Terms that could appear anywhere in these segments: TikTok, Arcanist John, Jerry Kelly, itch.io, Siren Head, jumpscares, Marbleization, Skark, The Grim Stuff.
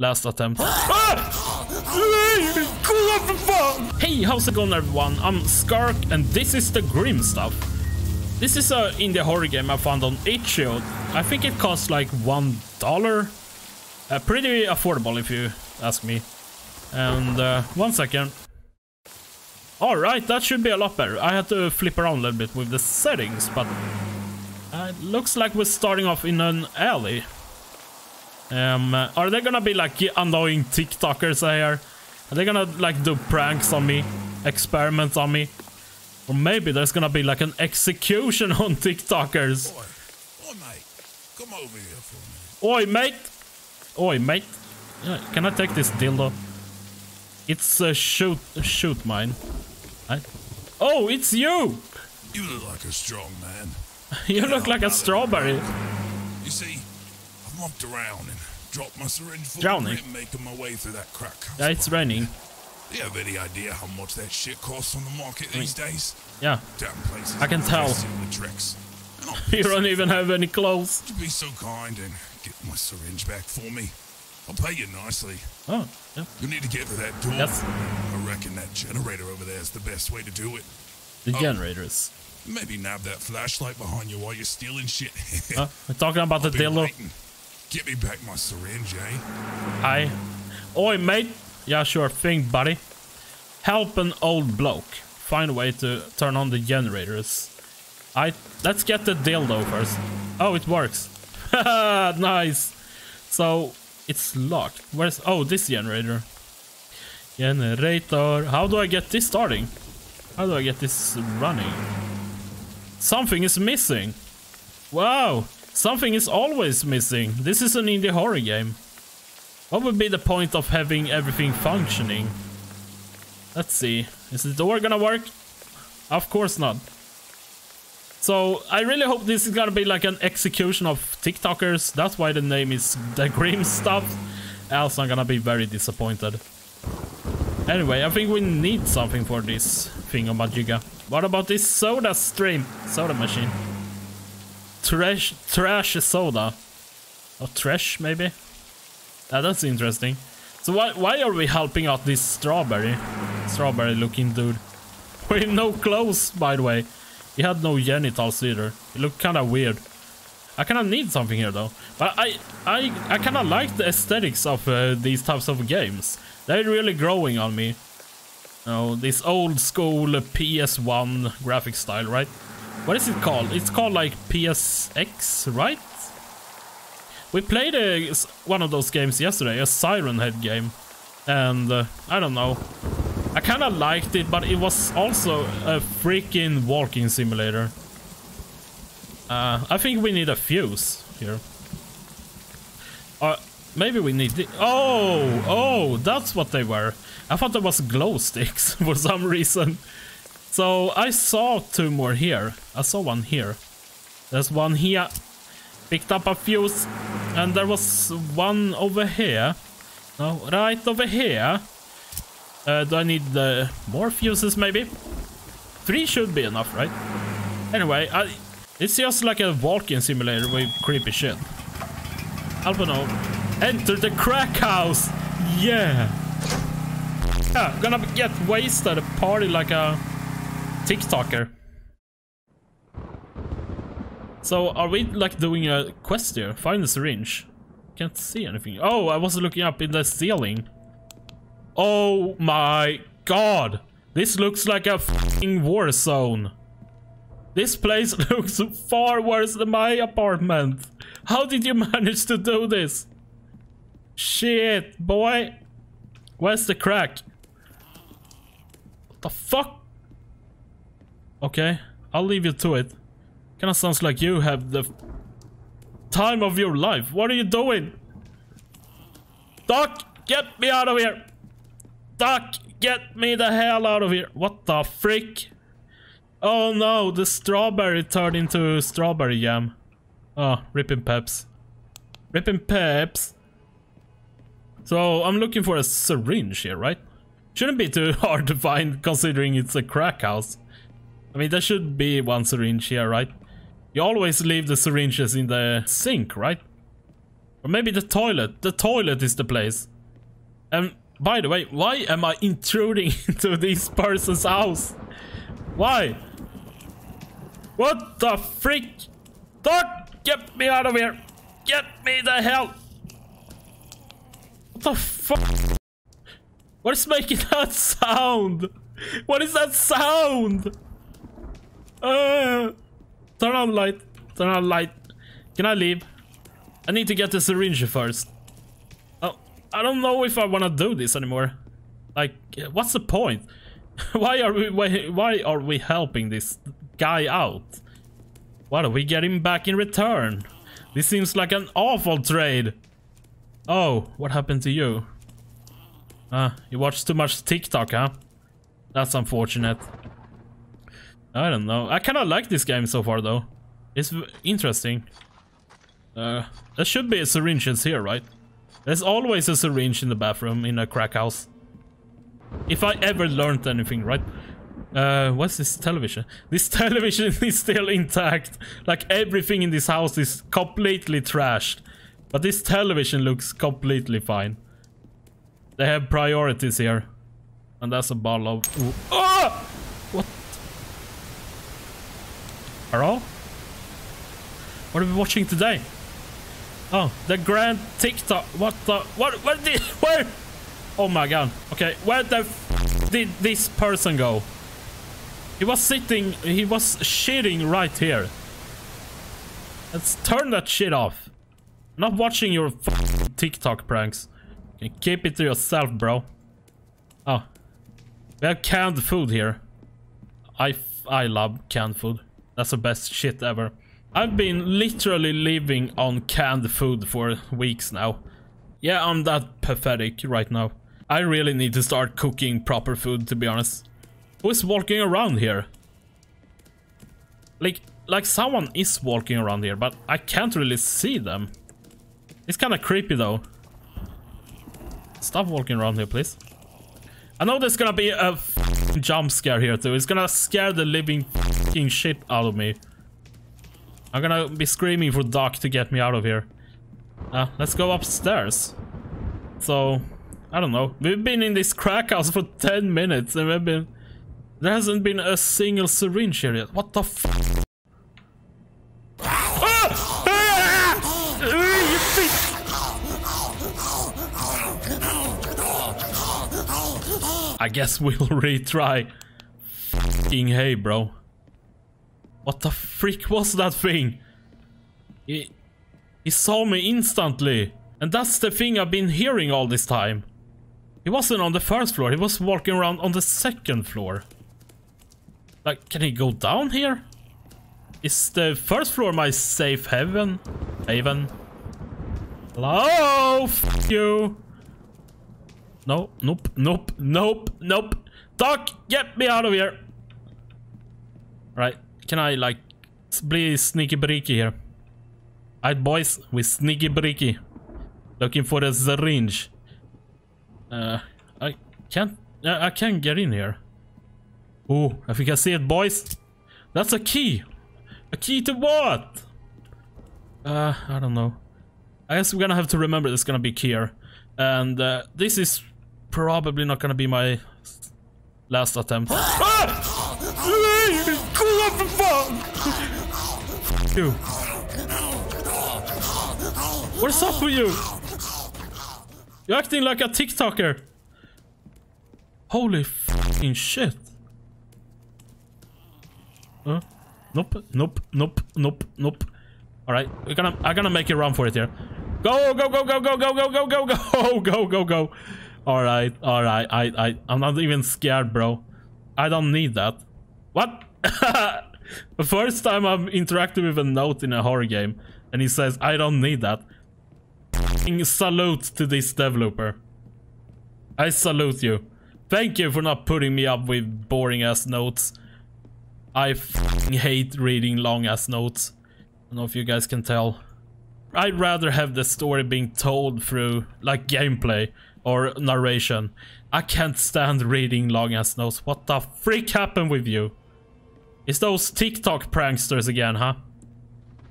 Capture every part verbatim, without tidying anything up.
Last attempt. Hey, how's it going, everyone? I'm Skark, and this is The Grim Stuff. This is an indie horror game I found on itch dot i o. I think it costs like one dollar. Uh, pretty affordable if you ask me. And uh, one second. Alright, that should be a lot better. I had to flip around a little bit with the settings, but uh, it looks like we're starting off in an alley. Um, are they gonna be like annoying TikTokers here? Are they gonna like do pranks on me? Experiments on me? Or maybe there's gonna be like an execution on TikTokers. Oi, oi mate, come over here for a minute. Oi mate! Oi mate! Yeah, can I take this dildo? It's a shoot, shoot mine. I... Oh, it's you! You look like a strong man. you yeah, look like I'm a strawberry. You see, I've mopped around and dropped my syringe full of grit making my way through that crack house. Yeah, it's raining. Do you have any idea how much that shit costs on the market these days? Yeah. Damn places. I can tell. You don't even have any clothes. Would you be so kind and get my syringe back for me? I'll pay you nicely. Oh, yeah. You need to get to that door. Yes. I reckon that generator over there is the best way to do it. The oh, generators. Maybe nab that flashlight behind you while you're stealing shit. uh, we're talking about I'll the dildo. Get me back my syringe, eh? Hi. Oi, mate. Yeah, sure thing, buddy. Help an old bloke. Find a way to turn on the generators. I let's get the dildo first. Oh, it works. Nice. So it's locked. Where's oh this generator? Generator. How do I get this starting? How do I get this running? Something is missing. Wow. Something is always missing. This is an indie horror game. What would be the point of having everything functioning? Let's see. Is the door gonna work? Of course not. So, I really hope this is gonna be like an execution of TikTokers. That's why the name is The Grim Stuff. Else I'm gonna be very disappointed. Anyway, I think we need something for this thingamajiga. What about this soda stream? Soda machine. Trash, trash soda. Or trash, maybe? Uh, that's interesting. So why why are we helping out this strawberry, strawberry looking dude? We're in no clothes, by the way. He had no genitals either. It looked kind of weird. I kind of need something here though. But I I I kind of like the aesthetics of uh, these types of games. They're really growing on me. Oh, this old school P S one graphic style, right? What is it called? It's called like P S X, right? We played a, one of those games yesterday, a Siren Head game, and uh, I don't know, I kind of liked it, but it was also a freaking walking simulator. Uh, I think we need a fuse here. Or uh, maybe we need the oh, oh, that's what they were. I thought there was glow sticks for some reason. So I saw two more here. I saw one here. There's one here. Picked up a fuse, and there was one over here. No, right over here. Uh, do I need uh, more fuses, maybe? Three should be enough, right? Anyway, I, it's just like a walking simulator with creepy shit. I don't know. Enter the crack house! Yeah! Yeah, I'm gonna get wasted at a party like a TikToker. So, are we like doing a quest here? Find the syringe. Can't see anything. Oh, I was looking up in the ceiling. Oh my god. This looks like a f***ing war zone. This place looks far worse than my apartment. How did you manage to do this? Shit, boy. Where's the crack? What the fuck? Okay, I'll leave you to it. Kinda sounds like you have the time of your life. What are you doing? Doc, get me out of here! Doc, get me the hell out of here! What the frick? Oh no, the strawberry turned into strawberry jam. Oh, ripping peps. Ripping peps. So, I'm looking for a syringe here, right? Shouldn't be too hard to find considering it's a crack house. I mean, there should be one syringe here, right? You always leave the syringes in the sink, right? Or maybe the toilet. The toilet is the place. And by the way, why am I intruding into this person's house? Why? What the freak? Don't get me out of here. Get me the hell. What the fuck? What is making that sound? What is that sound? Uh, turn on light. Turn on light. Can I leave? I need to get the syringe first. Oh, I don't know if I want to do this anymore. Like, what's the point? Why are we why, why are we helping this guy out? What do we get him back in return? This seems like an awful trade. Oh, what happened to you? Ah, you watch too much TikTok, huh? That's unfortunate. I don't know. I kind of like this game so far, though. It's interesting. Uh, there should be syringes here, right? There's always a syringe in the bathroom in a crack house. If I ever learned anything, right? Uh, what's this television? This television is still intact. Like, everything in this house is completely trashed. But this television looks completely fine. They have priorities here. And that's a bottle of... Ooh. Oh! What? Hello? What are we watching today? Oh, the Grand TikTok. What the... What? Where did... Where? Oh my god. Okay, where the f did this person go? He was sitting... He was shitting right here. Let's turn that shit off. I'm not watching your f TikTok pranks. You can keep it to yourself, bro. Oh. We have canned food here. I, f I love canned food. That's the best shit ever. I've been literally living on canned food for weeks now. Yeah, I'm that pathetic right now. I really need to start cooking proper food, to be honest. Who is walking around here? Like, like someone is walking around here, but I can't really see them. It's kind of creepy, though. Stop walking around here, please. I know there's gonna be a f***ing jump scare here, too. It's gonna scare the living f***ing shit out of me. I'm gonna be screaming for Doc to get me out of here. Uh, let's go upstairs. So, I don't know. We've been in this crack house for ten minutes and we've been... There hasn't been a single syringe here yet. What the f***? I guess we'll retry. F***ing hey, bro. What the freak was that thing? He, he saw me instantly. And that's the thing I've been hearing all this time. He wasn't on the first floor. He was walking around on the second floor. Like, can he go down here? Is the first floor my safe haven? Haven? Hello? F*** you. No, nope, nope, nope, nope. Doc, get me out of here. Right, can I like be sneaky breaky here? Alright, boys, we sneaky breaky. Looking for a syringe. Uh, I can't, uh, I can't get in here. Oh, if you can see it, boys. That's a key. A key to what? Uh, I don't know. I guess we're gonna have to remember there's gonna be a key here. And uh, this is... probably not gonna be my last attempt. You. What's up with you? You're acting like a TikToker. Holy fucking shit. Huh? Nope, nope, nope, nope, nope. Alright, we're gonna I'm gonna make a run for it here. Go, go, go, go, go, go, go, go, go, go, go, go, go. Alright, alright, I, I, I'm not even scared, bro. I don't need that. What? The first time I've interacted with a note in a horror game, and he says, I don't need that. Salute to this developer. I salute you. Thank you for not putting me up with boring-ass notes. I f***ing hate reading long-ass notes. I don't know if you guys can tell. I'd rather have the story being told through, like, gameplay. Or narration. I can't stand reading long ass notes. What the freak happened with you? It's those TikTok pranksters again, huh?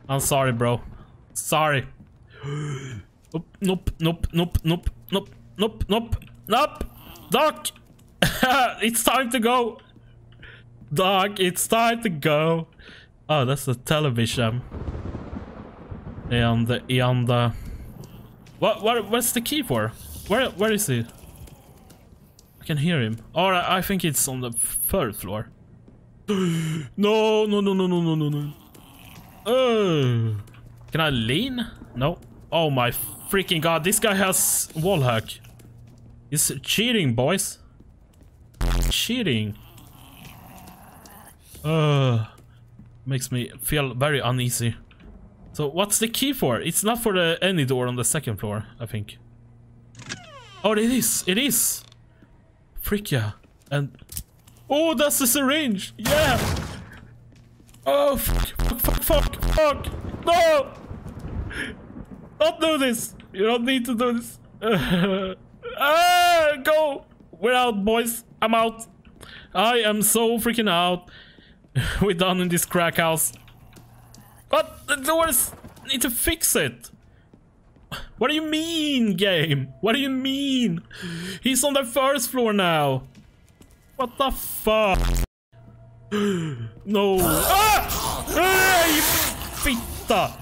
I'm sorry, bro. Sorry. Nope, nope, nope, nope, nope, nope, nope, nope, nope. Doc! It's time to go! Doc, it's time to go! Oh, that's the television. And, and, uh... What, what, what's the key for? Where, where is he? I can hear him. Alright, I think it's on the third floor. No, no, no, no, no, no, no, no. Oh. Can I lean? No. Oh my freaking god, this guy has wallhack. He's cheating, boys. Cheating. Uh, makes me feel very uneasy. So what's the key for? It's not for the any door on the second floor, I think. Oh, it is, it is. Frick yeah. And... Oh, that's the syringe! Yeah! Oh, fuck, fuck, fuck, fuck! No! Don't do this! You don't need to do this. Ah, go! We're out, boys. I'm out. I am so freaking out. We're done in this crack house. But the doors need to fix it. What do you mean, game? What do you mean? He's on the first floor now. What the fuck? No. Ah! Ah, you fitta!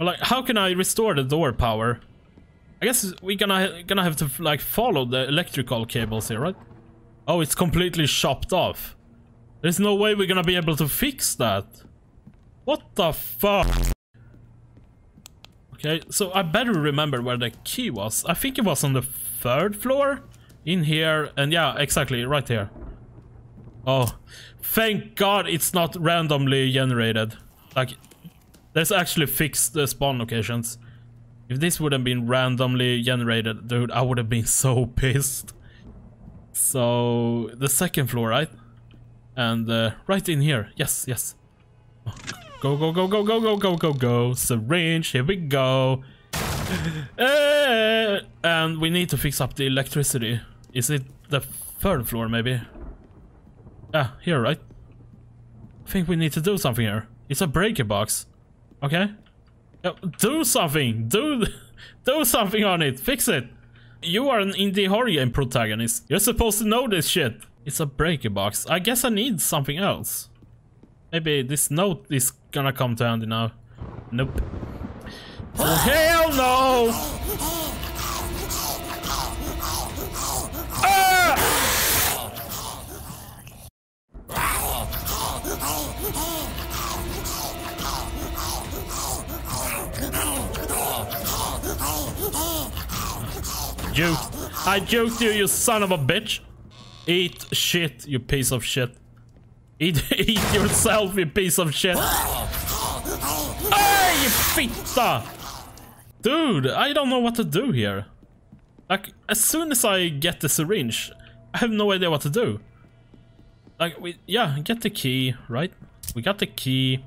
Like, how can I restore the door power? I guess we're gonna, gonna have to, like, follow the electrical cables here, right? Oh, it's completely chopped off. There's no way we're gonna be able to fix that. What the fuck? Okay, so I better remember where the key was. I think it was on the third floor? In here, and yeah, exactly, right here. Oh, thank god it's not randomly generated. Like, there's actually fixed the spawn locations. If this would have been randomly generated, dude, I would have been so pissed. So, the second floor, right? And uh, right in here, yes, yes. Oh, go, go, go, go, go, go, go, go, go, syringe, here we go. Uh, and we need to fix up the electricity. Is it the third floor, maybe? Ah, here, right? I think we need to do something here. It's a breaker box. Okay. Uh, do something! Do, do something on it! Fix it! You are an indie horror game protagonist. You're supposed to know this shit. It's a breaker box. I guess I need something else. Maybe this note is gonna come to handy now. Nope. Oh, hell no! Ah! Juke. I juked you, you son of a bitch. Eat shit, you piece of shit. Eat, eat yourself, you piece of shit. Ah, you fitta! Dude, I don't know what to do here. Like, as soon as I get the syringe, I have no idea what to do. Like, we, yeah, get the key, right? We got the key.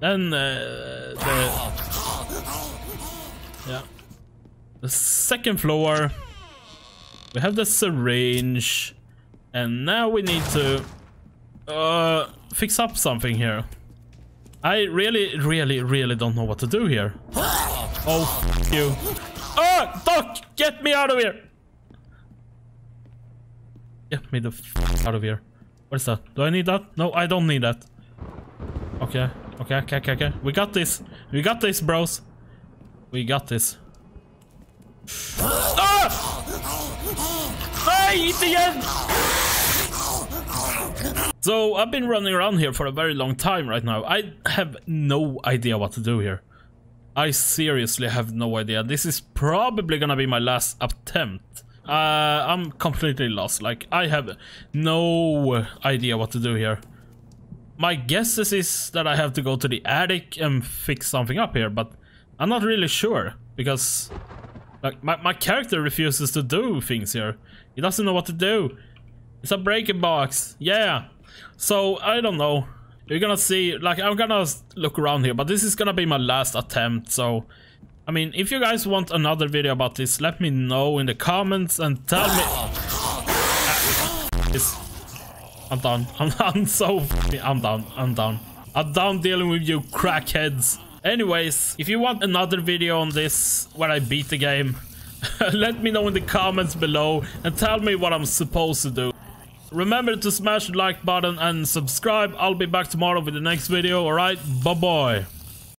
Then, uh, the... Yeah. The second floor. We have the syringe. And now we need to... Uh, fix up something here. I really, really, really don't know what to do here. Oh, f you. Oh, Doc! Get me out of here! Get me the f out of here. What is that? Do I need that? No, I don't need that. Okay, okay, okay, okay, okay. We got this. We got this, bros. We got this. Ah! I eat again! So, I've been running around here for a very long time right now. I have no idea what to do here. I seriously have no idea. This is probably gonna be my last attempt. Uh, I'm completely lost. Like, I have no idea what to do here. My guess is that I have to go to the attic and fix something up here, but I'm not really sure. Because, like, my, my character refuses to do things here. He doesn't know what to do. It's a breaker box. Yeah. So, I don't know. You're gonna see, like, I'm gonna look around here, but this is gonna be my last attempt, so... I mean, if you guys want another video about this, let me know in the comments and tell me... Ah, this. I'm done. I'm, I'm so... I'm done. I'm done. I'm done dealing with you crackheads. Anyways, if you want another video on this where I beat the game, let me know in the comments below and tell me what I'm supposed to do. Remember to smash the like button and subscribe. I'll be back tomorrow with the next video. Alright, bye-bye.